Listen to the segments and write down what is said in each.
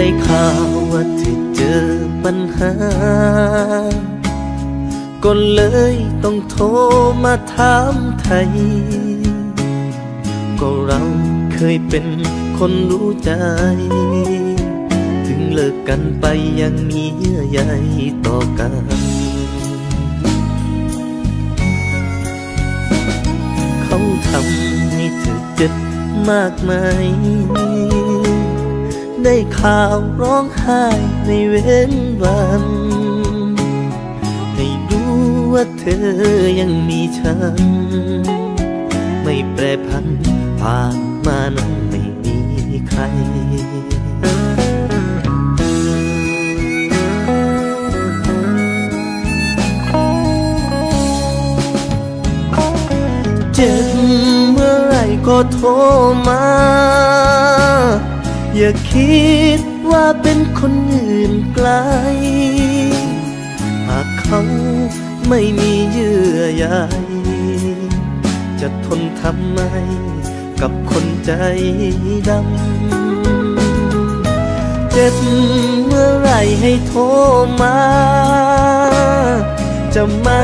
ได้ข่าวว่าเธอเจอปัญหาก็เลยต้องโทรมาถามไทยก็เราเคยเป็นคนรู้ใจถึงเลิกกันไปยังมีเยื่อใยต่อกันเขาทำให้เธอเจ็บมากมายได้ข่าวร้องไห้ในเว้นวันให้ดูว่าเธอยังมีฉันไม่แปรผันผ่านมานั้นไม่มีใครเจ็บเมื่อไรก็โทรมาอย่าคิดว่าเป็นคนอื่นไกลหากเขาไม่มีเยื่อใยจะทนทำไมกับคนใจดำเจ็บเมื่อไรให้โทรมาจะไม่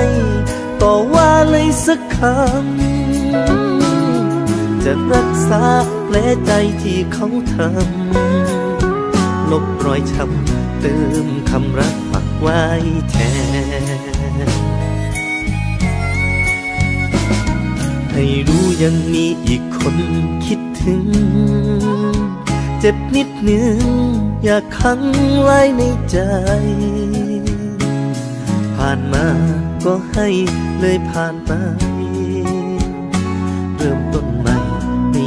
ต่อว่าเลยสักคำจะรักษาแผลใจที่เขาทำลบรอยช้ำเติมคำรักปักไว้แทนให้รู้ยังมีอีกคนคิดถึงเจ็บนิดหนึ่งอย่าขังไว้ในใจผ่านมาก็ให้เลยผ่านไปเริ่มต้นใหม่ไม่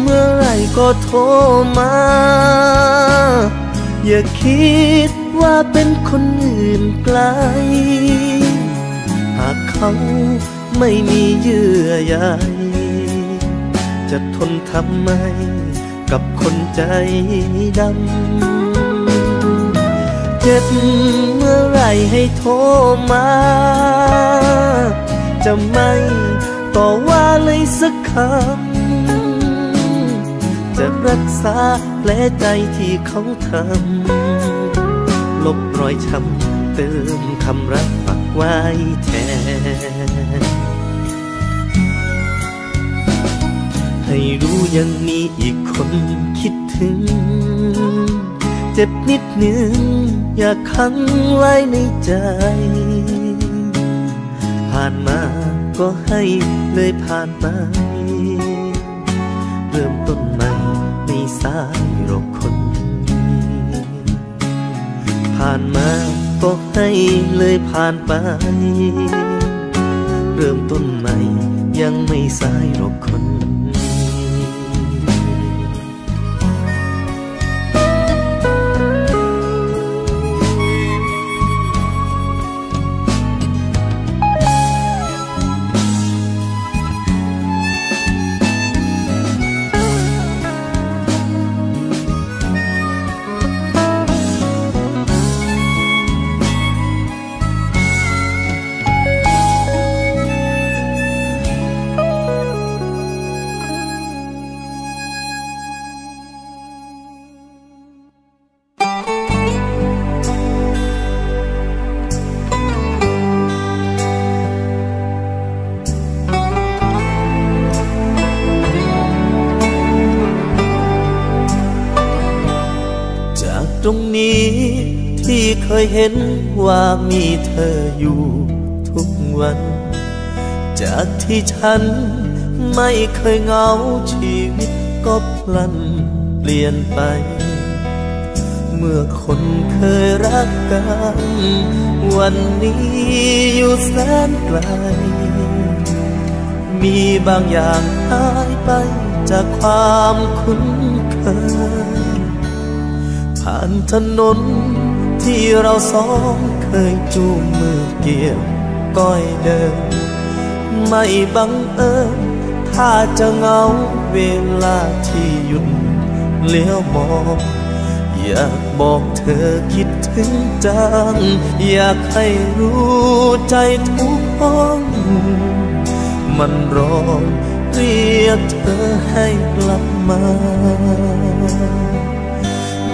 เมื่อไรก็โทรมาอย่าคิดว่าเป็นคนอื่นไกลหากเขาไม่มีเยื่อใยจะทนทำไมกับคนใจดำเจ็บเมื่อไรให้โทรมาจะไม่ต่อว่าเลยสักคำจะรักษาแผลใจที่เขาทำลบรอยช้ำเติมคำรักปักไว้แทนให้รู้ยังมีอีกคนคิดถึงเจ็บนิดหนึ่งอย่าขังไว้ในใจผ่านมาก็ให้เลยผ่านไปเริ่มต้นใหม่ไม่สายหรอกคนผ่านมาก็ให้เลยผ่านไปเริ่มต้นใหม่ยังไม่สายหรอกคนตรงนี้ที่เคยเห็นว่ามีเธออยู่ทุกวันจากที่ฉันไม่เคยเหงาชีวิตก็พลันเปลี่ยนไปเมื่อคนเคยรักกันวันนี้อยู่แสนไกลมีบางอย่างหายไปจากความคุ้นเคยผ่านถนนที่เราสองเค เคยจูงมือเกี่ยวก้อยเดินไม่บังเอิญถ้าจะเหงาเวลาที่หยุดเลี้ยวมองอยากบอกเธอคิดถึงจังอยากให้รู้ใจทุกห้องมันร้องเรียกเธอให้กลับมา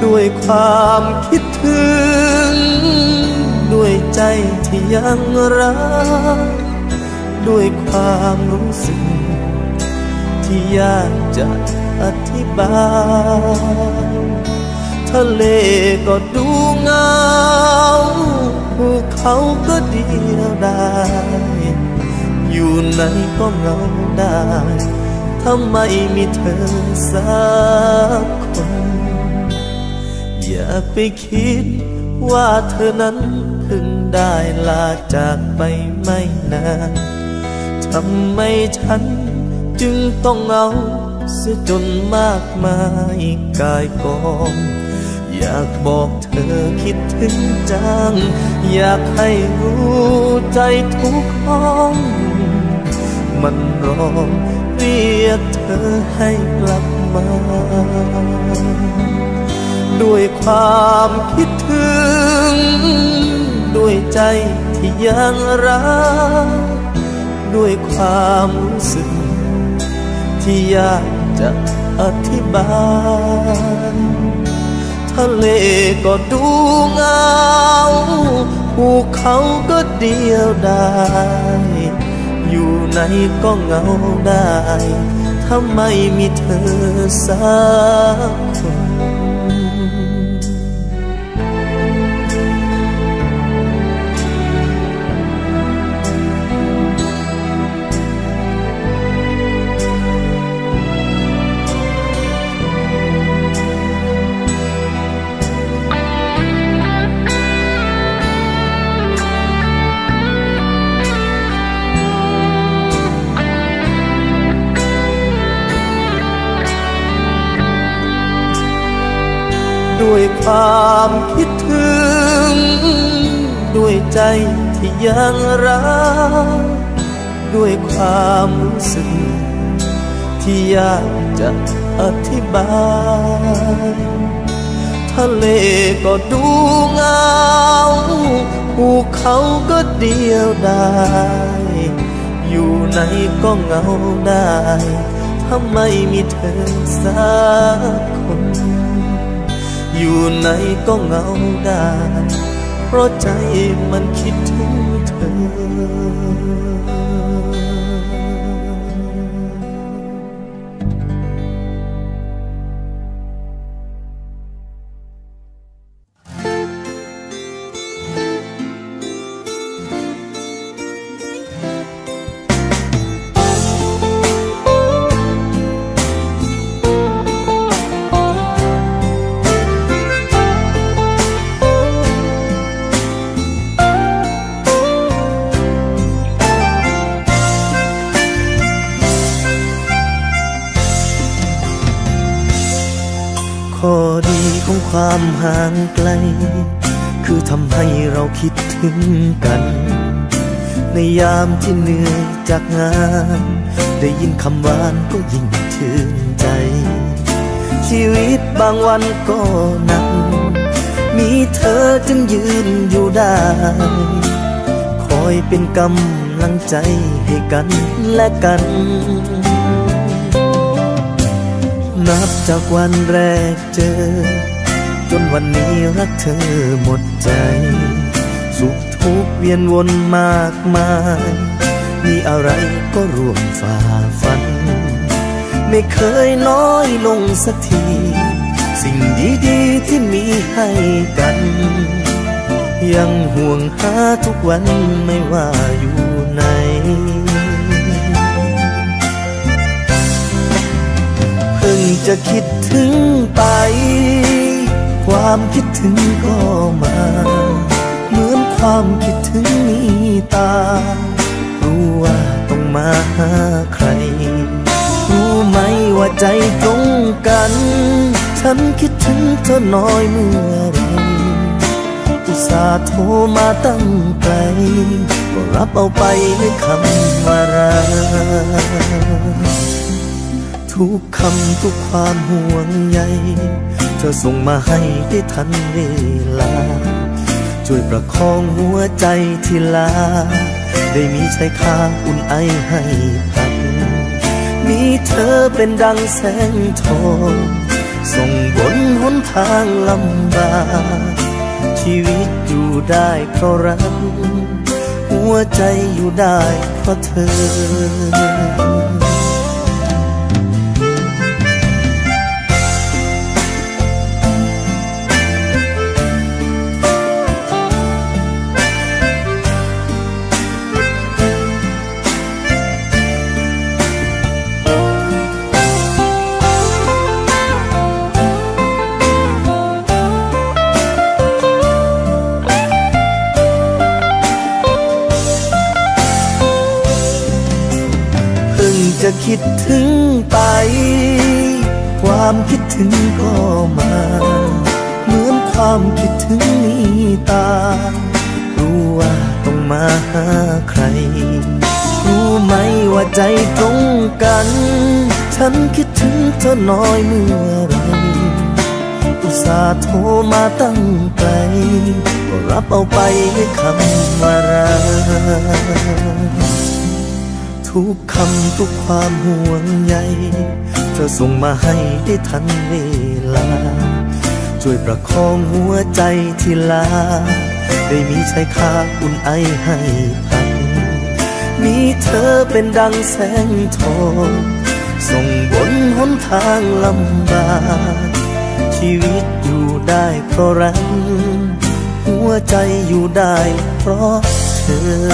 ด้วยความคิดถึงด้วยใจที่ยังรักด้วยความรู้สึกที่ยากจะอธิบายทะเลก็ดูเงาภูเขาก็เดียวดายอยู่ไหนก็เหงาได้ทำไมมีเธอสักคนอย่าไปคิดว่าเธอนั้นเพิ่งได้ลาจากไปไม่นานทำไมฉันจึงต้องเหงาเสียจนมากมายกายกองอยากบอกเธอคิดถึงจังอยากให้รู้ใจทุกห้องมันร้องเรียกเธอให้กลับมาด้วยความคิดถึงด้วยใจที่ยังรักด้วยความรู้สึกที่อยากจะอธิบายทะเลก็ดูเงาภูเขาก็เดียวดายอยู่ไหนก็เหงาได้ทำไมมีเธอสักคนด้วยความคิดถึงด้วยใจที่ยังรักด้วยความรู้สึกที่อยากจะอธิบายทะเลก็ดูเงาภูเขาก็เดียวดายอยู่ไหนก็เหงาได้ทำไมมีเธอสักคนอยู่ไหนก็เหงาได้เพราะใจมันคิดถึงเธอความห่างไกลคือทำให้เราคิดถึงกันในยามที่เหนื่อยจากงานได้ยินคำหวานก็ยิ่งชื่นใจชีวิตบางวันก็หนักมีเธอจึงยืนอยู่ได้คอยเป็นกำลังใจให้กันและกันนับจากวันแรกเจอจนวันนี้รักเธอหมดใจสุขทุกข์เวียนวนมากมายมีอะไรก็ร่วมฝ่าฟันไม่เคยน้อยลงสักทีสิ่งดีๆที่มีให้กันยังห่วงหาทุกวันไม่ว่าอยู่ไหนเพิ่งจะคิดถึงไปความคิดถึงก็มาเหมือนความคิดถึงมีตารู้ว่าต้องมาหาใครรู้ไหมว่าใจตรงกันฉันคิดถึงเธอน้อยเมื่อไร ที่สาธุมาตั้งไกลก็รับเอาไปด้วยคำว่ารักทุกคำทุกความห่วงใยเธอส่งมาให้ได้ทันเวลาช่วยประคองหัวใจที่ลาได้มีใจข้าอุ่นไอให้พักมีเธอเป็นดังแสงทองส่งบนหนทางลำบากชีวิตอยู่ได้เพราะรักหัวใจอยู่ได้เพราะเธอจะคิดถึงไปความคิดถึงก็มาเหมือนความคิดถึงนี้ตารู้ว่าต้องมาหาใครรู้ไหมว่าใจตรงกันฉันคิดถึงเธอน้อยเมื่อไรอุตส่าห์โทรมาตั้งไกลก็รับเอาไปด้วยคำว่ารักทุกคำทุกความห่วงใยเธอส่งมาให้ได้ทันเวลาช่วยประคองหัวใจที่ลาได้มีใจข้าอุ่นไอให้พักมีเธอเป็นดังแสงทองส่งบนหนทางลำบากชีวิตอยู่ได้เพราะรักหัวใจอยู่ได้เพราะเธอ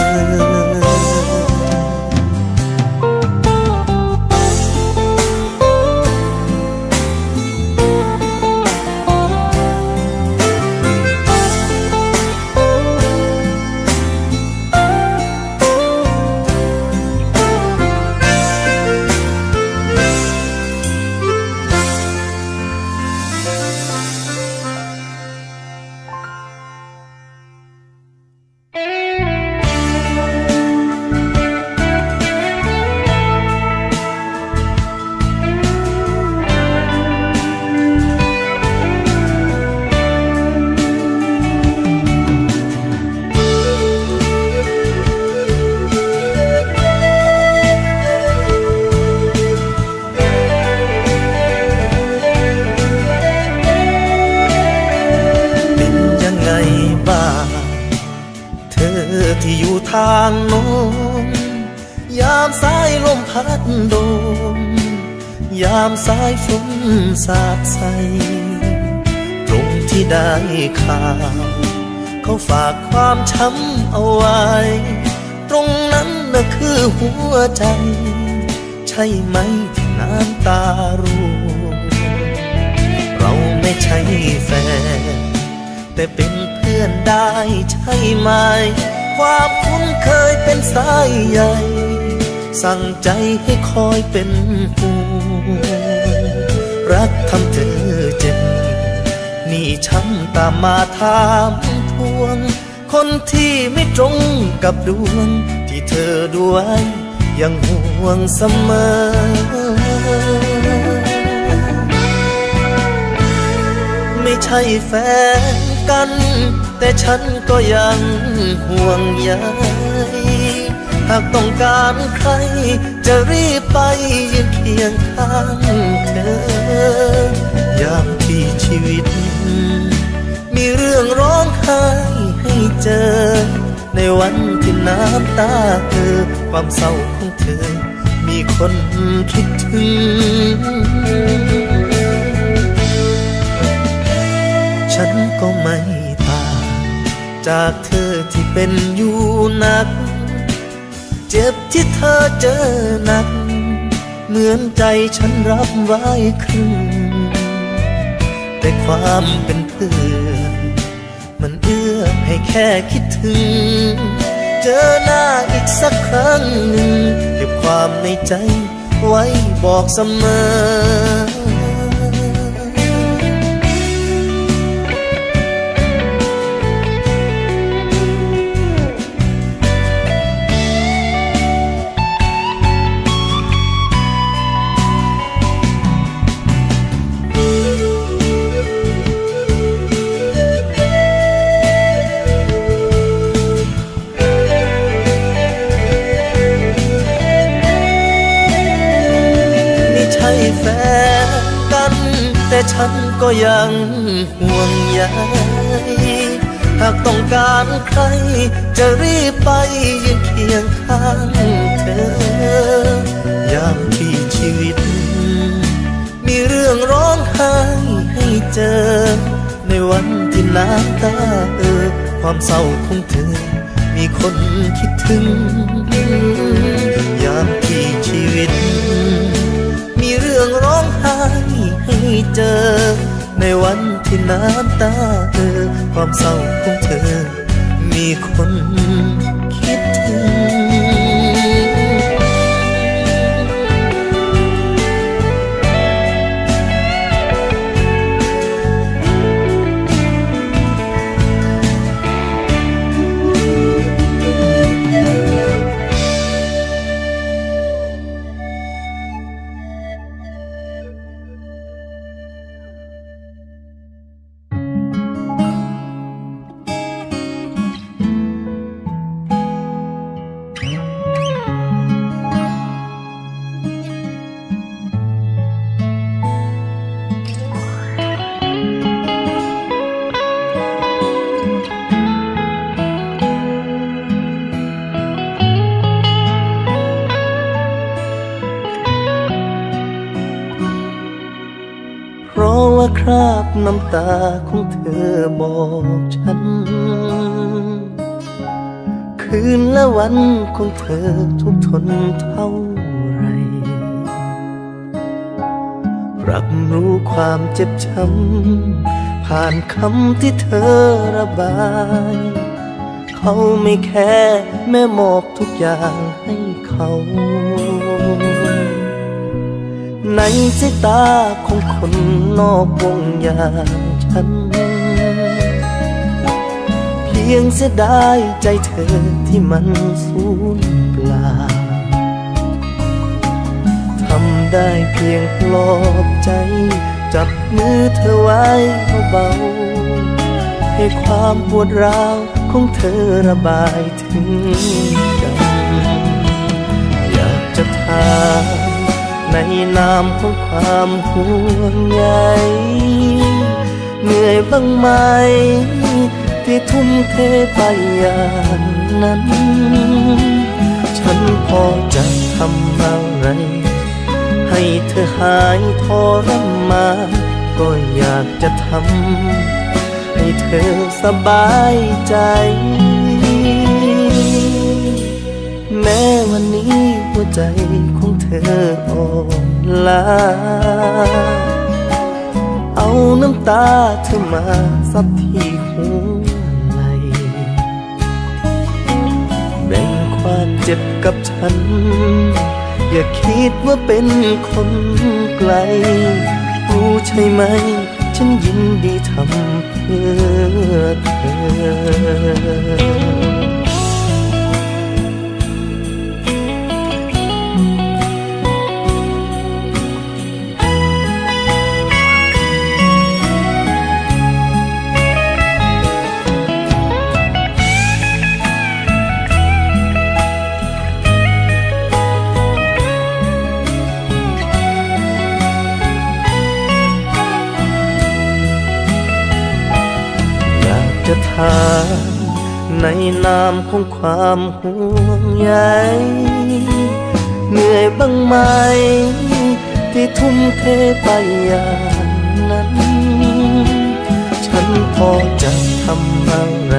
สายฝนสาดใสตรงที่ได้ข่าวเขาฝากความช้ำเอาไว้ตรงนั้นน่ะคือหัวใจใช่ไหมที่น้ำตาร่วงเราไม่ใช่แฟนแต่เป็นเพื่อนได้ใช่ไหมความคุ้นเคยเป็นสายใยสั่งใจให้คอยเป็นห่วงรักทำเธอเจ็บนี่ช้ำตามมาถามทวงคนที่ไม่ตรงกับดวงที่เธอด้วยยังห่วงเสมอไม่ใช่แฟนกันแต่ฉันก็ยังห่วงใยหากต้องการใครจะรีบไปยืนเคียงข้างเธอยามที่ชีวิตมีเรื่องร้องไห้ให้เจอในวันที่น้ำตาเธอความเศร้าของเธอมีคนคิดถึงฉันก็ไม่ต่างจากเธอที่เป็นอยู่นักเจ็บที่เธอเจอหนักเหมือนใจฉันรับไว้ครึ่งแต่ความเป็นเพื่อนมันเอื้อให้แค่คิดถึงเจอหน้าอีกสักครั้งหนึ่งเก็บความในใจไว้บอกเสมอ ฉันก็ยังห่วงใยหากต้องการใครจะรีบไปยืนเคียงข้างเธอยามที่ชีวิตมีเรื่องร้องไห้ให้เจอในวันที่น้ำตาความเศร้าของเธอมีคนคิดถึงยามที่ชีวิตมีเรื่องร้องไห้ให้เจอในวันที่น้ำตาความเศร้าของเธอมีคนคิดถึงคราบน้ำตาของเธอบอกฉันคืนและวันของเธอทุกทนเท่าไรรับรู้ความเจ็บช้ำผ่านคำที่เธอระบายเขาไม่แค่แม่มอบทุกอย่างให้เขาในสายตาของคนนอกวงอย่างฉันเพียงเสียดายใจเธอที่มันสูญเปล่าทำได้เพียงปลอบใจจับมือเธอไว้เบาๆให้ความปวดร้าวของเธอระบายถึงกันอยากจะถามในนามของความห่วงใยเหนื่อยบ้างไหมที่ทุ่มเทไปอย่างนั้นฉันพอจะทำอะไรให้เธอหายทรมานก็อยากจะทำให้เธอสบายใจแม้วันนี้หัวใจของเธออ่อนล้าเอาน้ำตาเธอมาซับที่หัวไหลแบ่งความเจ็บกับฉันอย่าคิดว่าเป็นคนไกลรู้ใช่ไหมฉันยินดีทำเพื่อเธอในนามของความห่วงใยเหนื่อยบ้างไหมที่ทุ่มเทไปอย่างนั้นฉันพอจะทำอะไร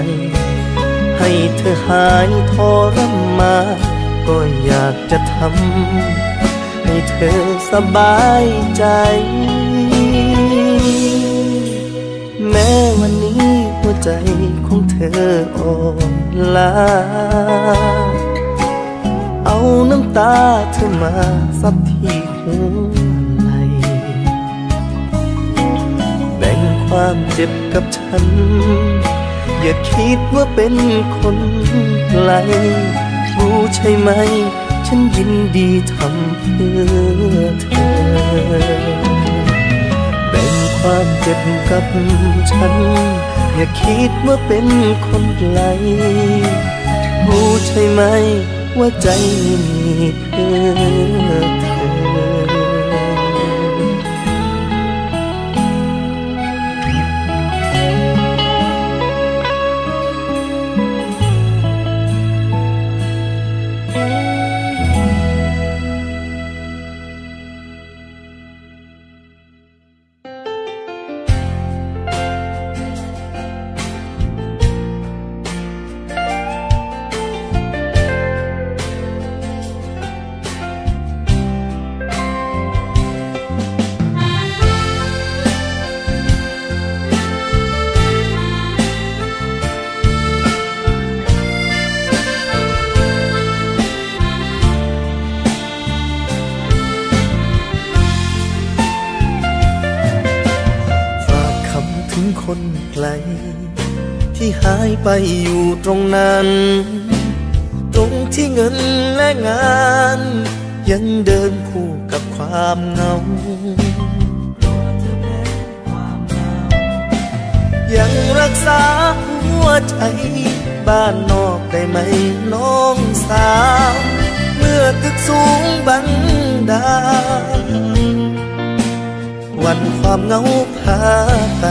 ให้เธอหายทรมานก็อยากจะทำให้เธอสบายใจแม้วันนี้หัวใจของเธออ่อนล้าเอาน้ำตาเธอมาซับที่หัวไหลแบ่งความเจ็บกับฉันอย่าคิดว่าเป็นคนไกลรู้ใช่ไหมฉันยินดีทำเพื่อเธอความเจ็บกับฉันอย่าคิดว่าเป็นคนไกลรู้ใช่ไหมว่าใจมีเพื่อเธอ คนไกลที่หายไปอยู่ตรงนั้นตรงที่เงินและงานยังเดินคู่กับความเหงายังรักษาหัวใจบ้านนอกได้ไหมน้องสาวเมื่อตึกสูงบังดาวันความเหงาพาไป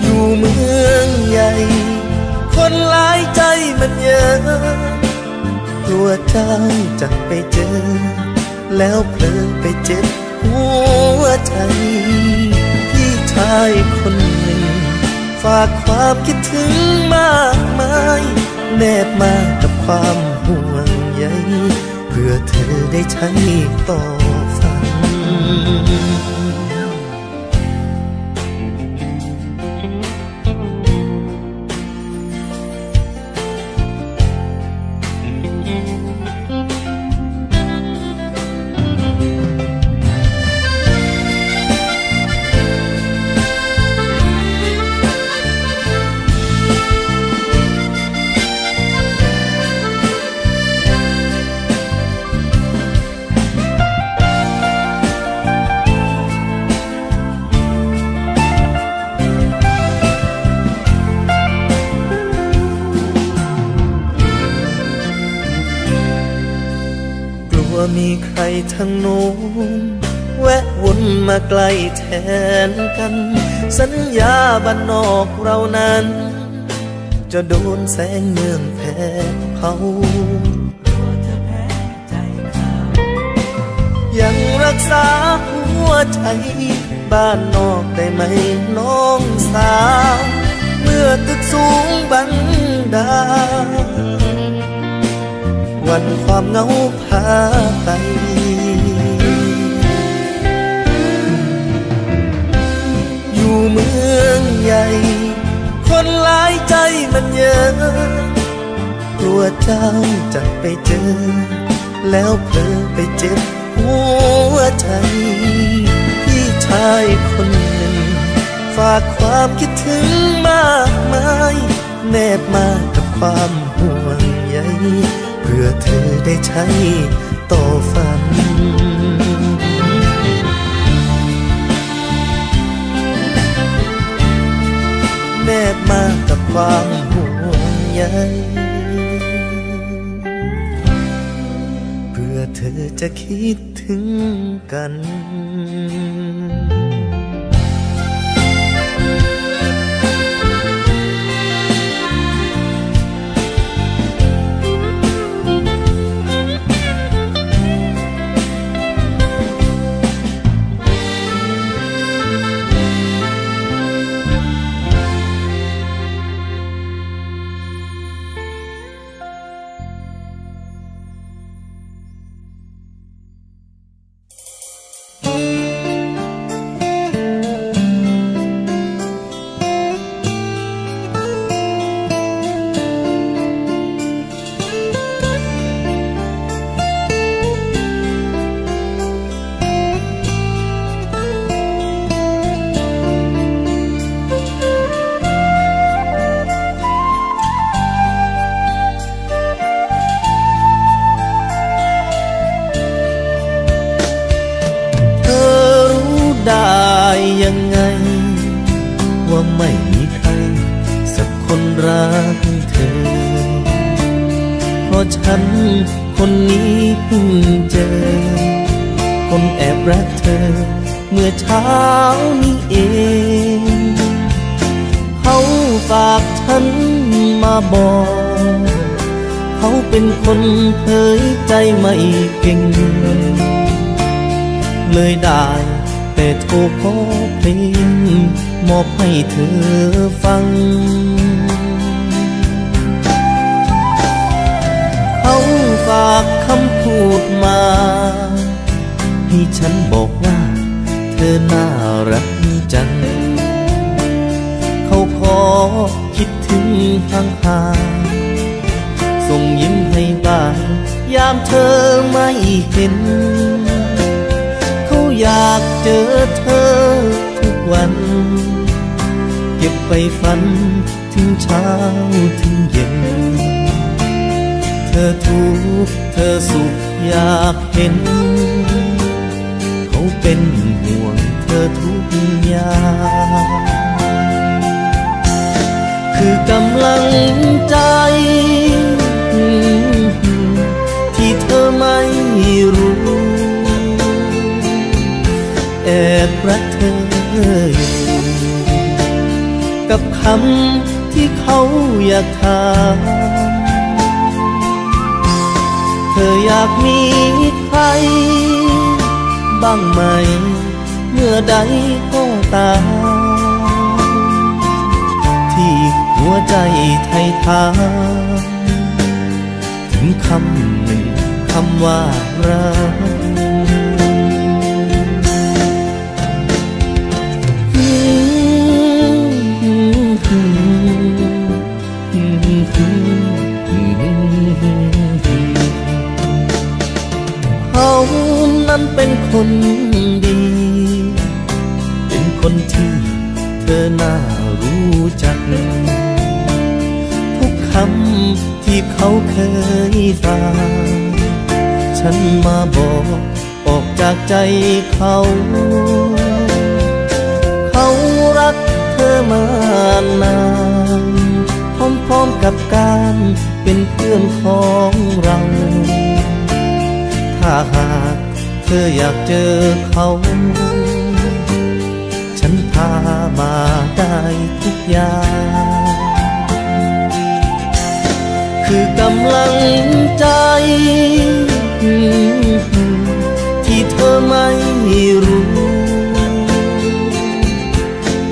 อยู่เมืองใหญ่คนหลายใจมันเยอะกลัวเจ้าจะไปเจอแล้วเพลินไปเจ็บหัวใจพี่ชายคนหนึ่งฝากความคิดถึงมากมายแนบมากับความห่วงใยเพื่อเธอได้ใช้ต่อฝันมีใครทางโน้นแวะวนมาไกลแทนกันสัญญาบ้านนอกเรานั้นจะโดนแสงเมืองแพ้เขายังรักษาหัวใจบ้านนอกได้ไหมน้องสาวเมื่อตึกสูงบังดาวันความเหงาพาไปอยู่เมืองใหญ่คนหลายใจมันเยอะกลัวเจ้าจะไปเจอแล้วเผลอไปเจ็บหัวใจพี่ชายคนหนึ่งฝากความคิดถึงมากมายแนบมากับความห่วงใยเพื่อเธอได้ใช้ต่อฝันแนบมากับความห่วงใยเพื่อเธอจะคิดถึงกัน ากเจอเธอทุกวันเก็บไปฝันถึงเช้าถึงเย็นเธอทุกข์เธอสุขอยากเห็นเขาเป็นห่วงเธอทุกอย่างคือกำลังใจที่เธอไม่รู้แอบรักเธออยู่กับคำที่เขาอยากถามเธออยากมีใครบ้างไหมเมื่อใดก็ตามที่หัวใจไถ่ถามถึงคำหนึ่งคำว่ารักนั้นเป็นคนดีเป็นคนที่เธอน่ารู้จักทุกคำที่เขาเคยฟังฉันมาบอกออกจากใจเขาเขารักเธอมานานพร้อมๆกับการเป็นเพื่อนของเราถ้าหากเธออยากเจอเขาฉันพามาได้ทุกอย่างคือกำลังใจที่เธอไม่รู้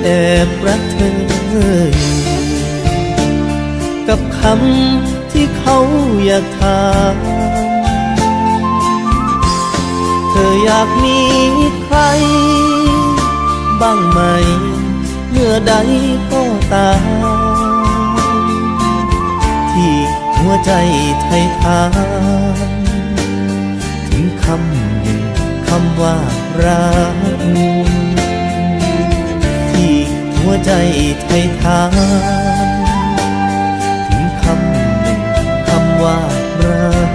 แอบรักเธออยู่กับคำที่เขาอยากถามเธออยากมีใครบ้างไหมเมื่อใดก็ตามที่หัวใจไถ่ถามถึงคำหนึ่งคำว่ารักที่หัวใจไถ่ถามถึงคำหนึ่งคำว่ารัก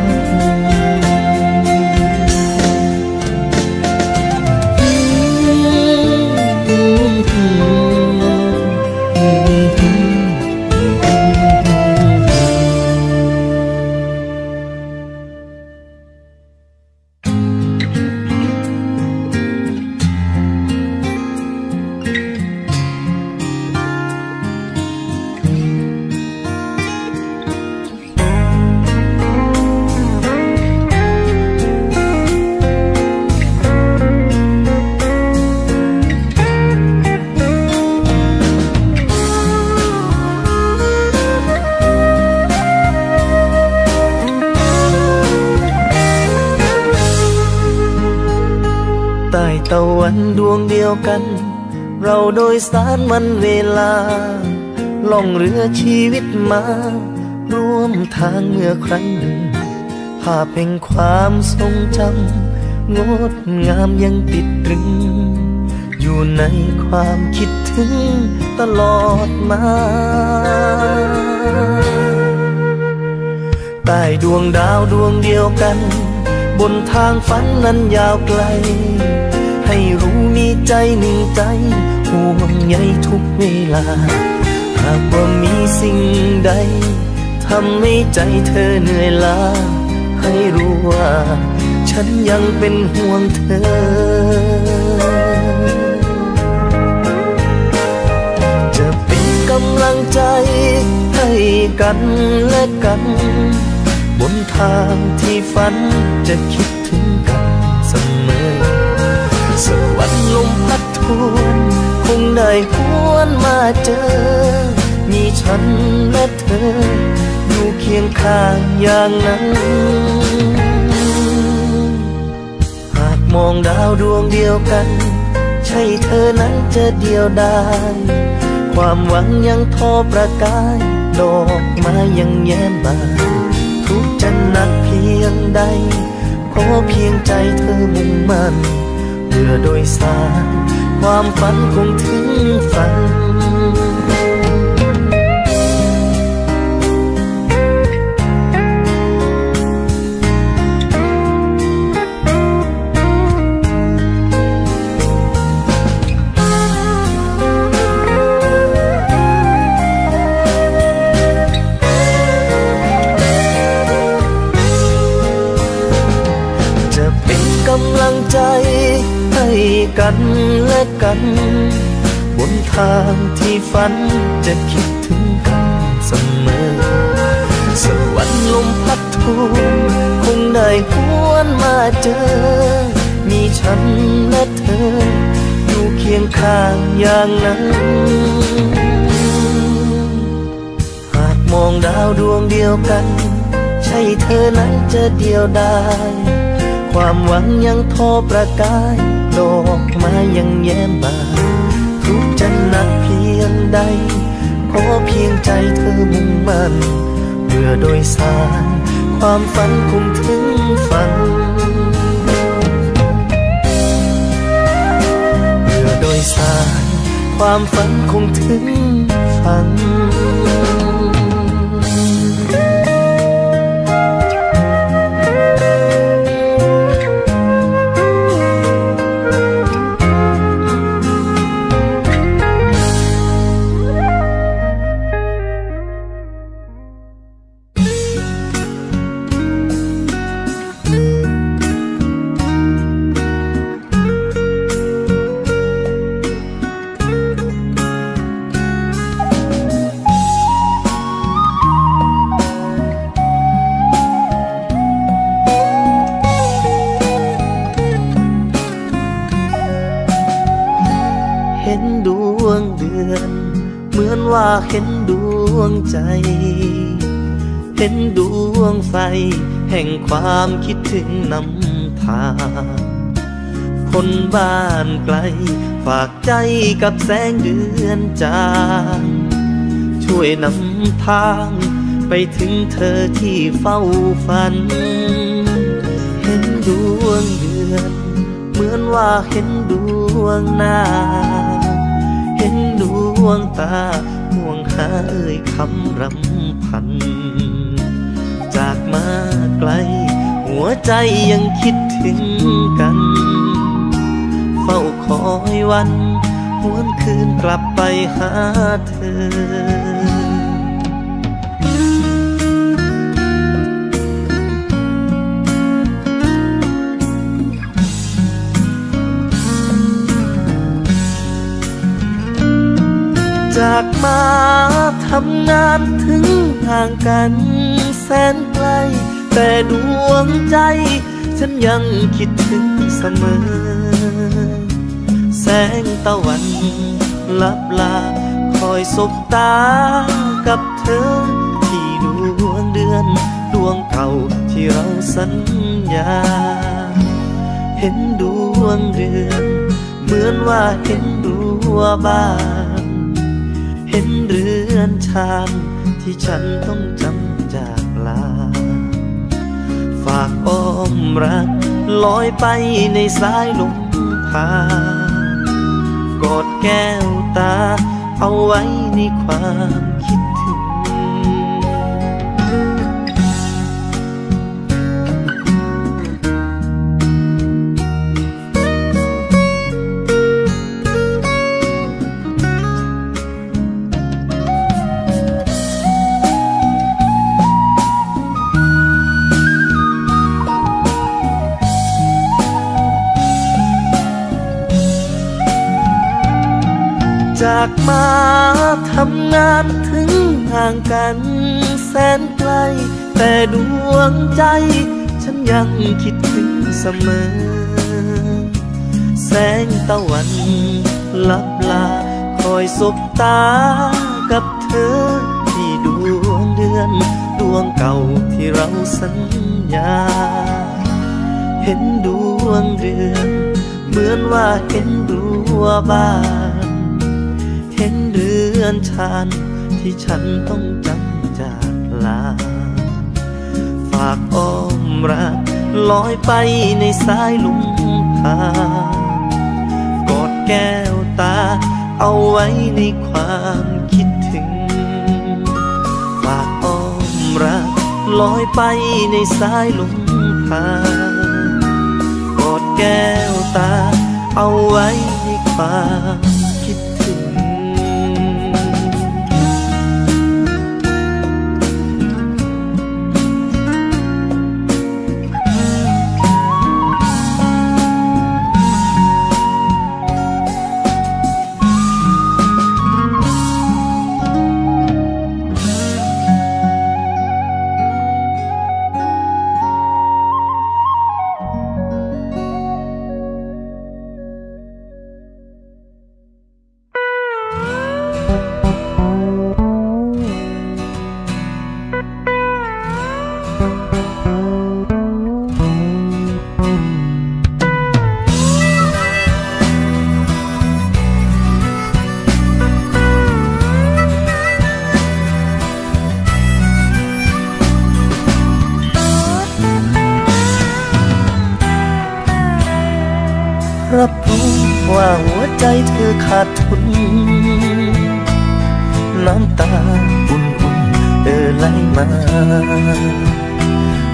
ตะวันดวงเดียวกันเราโดยสารมันเวลาล่องเรือชีวิตมาร่วมทางเมื่อครั้งหนึ่งภาพแห่งความทรงจำงดงามยังติดตรึงอยู่ในความคิดถึงตลอดมาใต้ดวงดาวดวงเดียวกันบนทางฝันนั้นยาวไกลให้รู้มีใจหนึ่งใจห่วงใยทุกเวลาหากว่ามีสิ่งใดทำให้ใจเธอเหนื่อยล้าให้รู้ว่าฉันยังเป็นห่วงเธอจะเป็นกำลังใจให้กันและกันบนทางที่ฝันจะคิดถึงกันเสมอสวรรค์ลมพัดทวนคงได้หวนมาเจอมีฉันและเธออยู่เคียงข้างอย่างนั้นหากมองดาวดวงเดียวกันใช่เธอนั้นจะเดียวดายความหวังยังทอประกายดอกไม้ยังแย้มบานทุกข์จะหนักเพียงใดขอเพียงใจเธอมุ่งมั่นเมื่อ โดยสารความฝันคงถึงฝันกำลังใจให้กันและกันบนทางที่ฝันจะคิดถึงกันเสมอสักวันลมพัดทุ่มคงได้หวนมาเจอมีฉันและเธออยู่เคียงข้างอย่างนั้นหากมองดาวดวงเดียวกันใช่เธอนั้นจะเดียวดายความหวังยังทอประกายดอกไม้ยังแย้มบานทุกจันทร์นักเพียงใดขอเพียงใจเธอมุ่งมั่นเรือโดยสารความฝันคงถึงฝันเรือโดยสารความฝันคงถึงฝันเห็นดวงใจเห็นดวงไฟแห่งความคิดถึงนำพาคนบ้านไกลฝากใจกับแสงเดือนจางช่วยนำทางไปถึงเธอที่เฝ้าฝันเห็นดวงเดือนเหมือนว่าเห็นดวงหน้าเห็นดวงตาห่วงหาเอ่ยคำรำพันจากมาไกลหัวใจยังคิดถึงกันเฝ้าคอยวันหวนคืนกลับไปหาเธอจากมาทำงานถึงห่างกันแสนไกลแต่ดวงใจฉันยังคิดถึงเสมอแสงตะวันลับลาคอยสบตากับเธอที่ดวงเดือนดวงเก่าที่เราสัญญาเห็นดวงเดือนเหมือนว่าเห็นดัวบ้านเห็นเรือนชานที่ฉันต้องจำจากลาฝากอ้อมรักลอยไปในสายลมพากอดแก้วตาเอาไว้ในความคิดถึงจากมาทำงานถึงห่างกันแสนไกลแต่ดวงใจฉันยังคิดถึงเสมอแสงตะวันลับลาคอยสบตากับเธอที่ดวงเดือนดวงเก่าที่เราสัญญาเห็นดวงเดือนเหมือนว่าเห็นดัวบ้านเห็นเรือนชานที่ฉันต้องจำจากลาฝากอ้อมรักลอยไปในสายลมพา เอาไว้ในความคิดถึงฝากอ้อมรักลอยไปในสายลมพัดกอดแก้วตาเอาไว้ในความคิดถึงรับรู้ว่าหัวใจเธอขาดทุนน้ำตาอุ่นๆไหลมา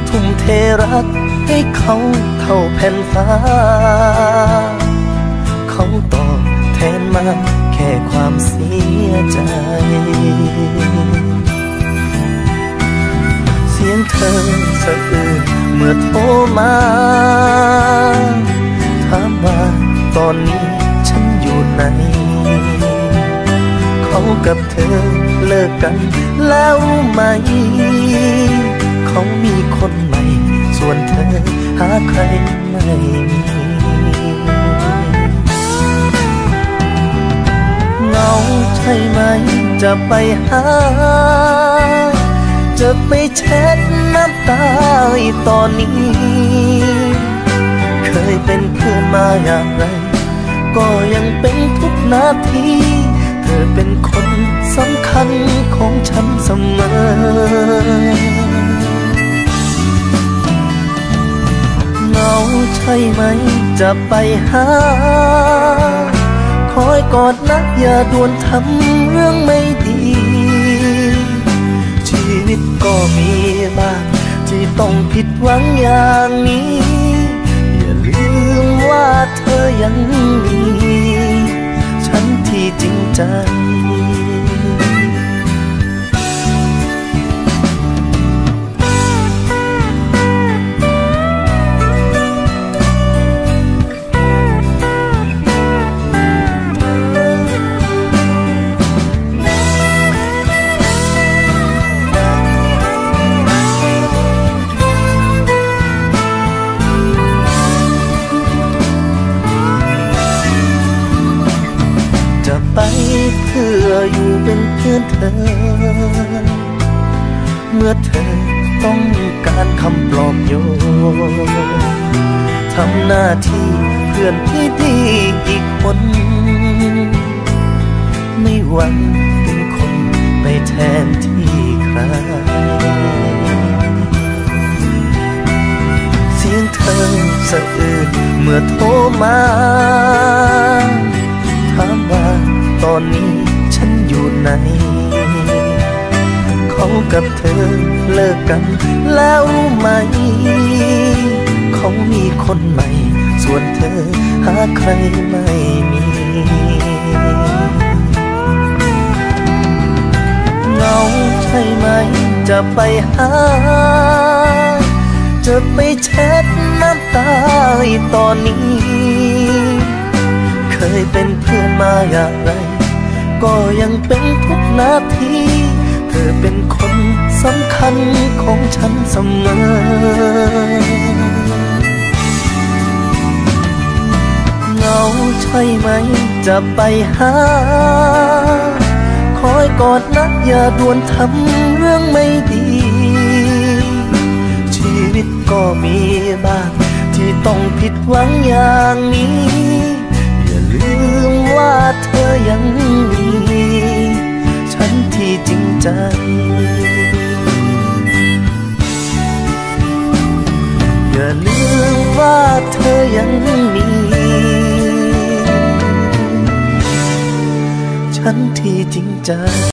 ทุ่มเทรักให้เขาเท่าแผ่นฟ้าเขาตอบแทนมาแค่ความเสียใจเสียงเธอสะอื้นเมื่อโทรมาถามว่าตอนนี้ฉันอยู่ไหนเขากับเธอเลิกกันแล้วไหมเขามีคนใหม่ส่วนเธอหาใครไม่มีเหงาใช่ไหมจะไปหาจะไปเช็ดน้ำตาตอนนี้เคยเป็นเพื่อนมาอย่างไรก็ยังเป็นทุกนาทีเธอเป็นคนสำคัญของฉันเสมอเหงาใช่ไหมจะไปหาคอยกอดนะอย่าด่วนทำเรื่องไม่ดีชีวิตก็มีบ้างที่ต้องผิดหวังอย่างนี้ว่าเธอยังมีฉันที่จริงใจไปเพื่ออยู่เป็นเพื่อนเธอเมื่อเธอต้องการคำปลอบโยนทำหน้าที่เพื่อนที่ดีอีกคนไม่หวังเป็นคนไปแทนที่ใครเสียงเธอสะอื้นเมื่อโทรมาถามว่าตอนนี้ฉันอยู่ไหนเขากับเธอเลิกกันแล้วไหมเขามีคนใหม่ส่วนเธอหาใครไม่มีเหงาใช่ไหมจะไปหาจะไปเช็ดน้ำตาตอนนี้เคยเป็นเพื่อนมาอย่างไรก็ยังเป็นทุกนาทีเธอเป็นคนสำคัญของฉันเสมอเหงาใช่ไหมจะไปหาคอยกอดนะอย่าด่วนทำเรื่องไม่ดีชีวิตก็มีบ้างที่ต้องผิดหวังอย่างนี้ลืมว่าเธอยังมีฉันที่จริงใจอย่าลืมว่าเธอยังมี ฉันที่จริงใจ